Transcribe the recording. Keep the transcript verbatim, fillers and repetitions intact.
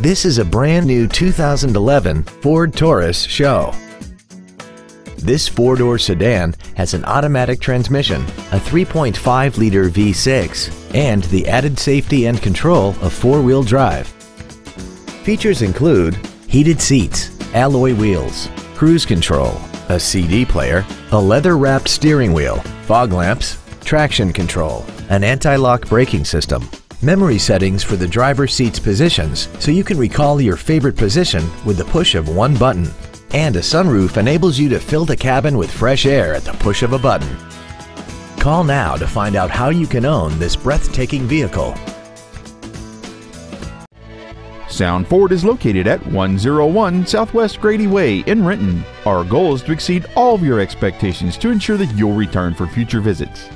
This is a brand new two thousand eleven Ford Taurus S H O. This four-door sedan has an automatic transmission, a three point five liter V six, and the added safety and control of four-wheel drive. Features include heated seats, alloy wheels, cruise control, a C D player, a leather-wrapped steering wheel, fog lamps, traction control, an anti-lock braking system, memory settings for the driver's seat's positions so you can recall your favorite position with the push of one button, and a sunroof enables you to fill the cabin with fresh air at the push of a button. Call now to find out how you can own this breathtaking vehicle. Sound Ford is located at one oh one Southwest Grady Way in Renton. Our goal is to exceed all of your expectations to ensure that you'll return for future visits.